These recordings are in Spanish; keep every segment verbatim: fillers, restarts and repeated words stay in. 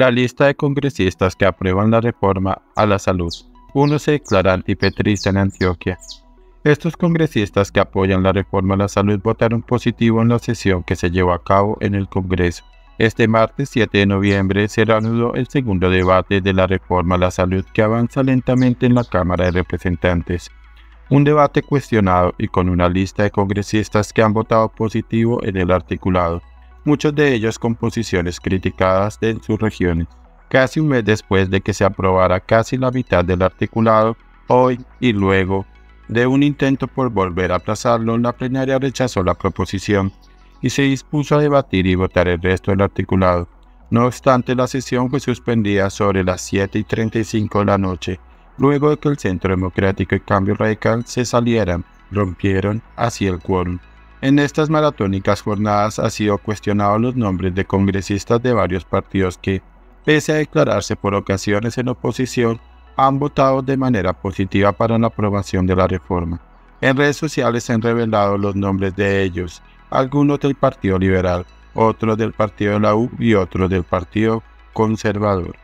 La lista de congresistas que aprueban la reforma a la salud. Uno se declara antipetrista en Antioquia. Estos congresistas que apoyan la reforma a la salud votaron positivo en la sesión que se llevó a cabo en el Congreso. Este martes siete de noviembre será anudó el segundo debate de la reforma a la salud que avanza lentamente en la Cámara de Representantes. Un debate cuestionado y con una lista de congresistas que han votado positivo en el articulado, muchos de ellos con posiciones criticadas en sus regiones. Casi un mes después de que se aprobara casi la mitad del articulado, hoy y luego de un intento por volver a aplazarlo, la plenaria rechazó la proposición y se dispuso a debatir y votar el resto del articulado. No obstante, la sesión fue suspendida sobre las siete y treinta y cinco de la noche, luego de que el Centro Democrático y Cambio Radical se salieran, rompieron así el quórum. En estas maratónicas jornadas ha sido cuestionado los nombres de congresistas de varios partidos que, pese a declararse por ocasiones en oposición, han votado de manera positiva para la aprobación de la reforma. En redes sociales se han revelado los nombres de ellos, algunos del Partido Liberal, otros del Partido de la U y otros del Partido Conservador.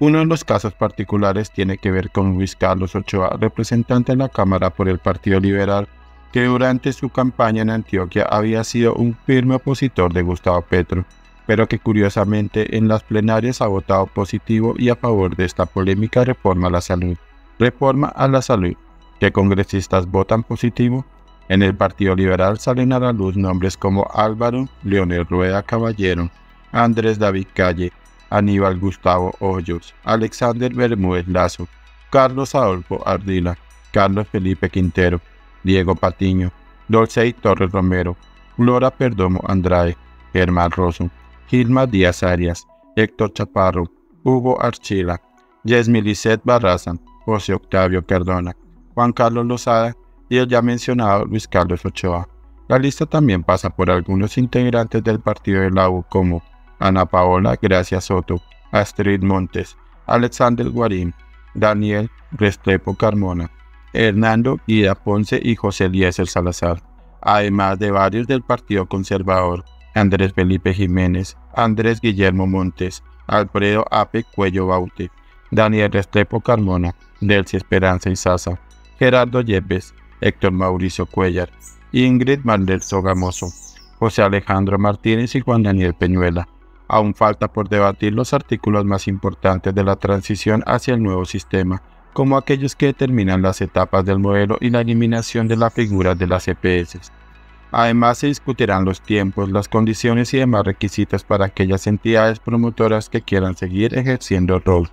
Uno de los casos particulares tiene que ver con Luis Carlos Ochoa, representante en la Cámara por el Partido Liberal, que durante su campaña en Antioquia había sido un firme opositor de Gustavo Petro, pero que curiosamente en las plenarias ha votado positivo y a favor de esta polémica reforma a la salud. Reforma a la salud. ¿Qué congresistas votan positivo? En el Partido Liberal salen a la luz nombres como Álvaro Leonel Rueda Caballero, Andrés David Calle, Aníbal Gustavo Hoyos, Alexander Bermúdez Lazo, Carlos Adolfo Ardila, Carlos Felipe Quintero, Diego Patiño, Dolcey Torres Romero, Flora Perdomo Andrade, Germán Rosso, Gilma Díaz Arias, Héctor Chaparro, Hugo Archila, Yesmilicet Barrazan, José Octavio Cardona, Juan Carlos Lozada y el ya mencionado Luis Carlos Ochoa. La lista también pasa por algunos integrantes del Partido de la U como Ana Paola Gracia Soto, Astrid Montes, Alexander Guarín, Daniel Restrepo Carmona, Hernando Guía Ponce y José Eliécer Salazar, además de varios del Partido Conservador, Andrés Felipe Jiménez, Andrés Guillermo Montes, Alfredo Ape Cuello Baute, Daniel Restrepo Carmona, Delcy Esperanza y Sasa, Gerardo Yepes, Héctor Mauricio Cuellar, Ingrid Manderzo Gamoso, José Alejandro Martínez y Juan Daniel Peñuela. Aún falta por debatir los artículos más importantes de la transición hacia el nuevo sistema, como aquellos que determinan las etapas del modelo y la eliminación de la figura de las E P S. Además, se discutirán los tiempos, las condiciones y demás requisitos para aquellas entidades promotoras que quieran seguir ejerciendo el rol.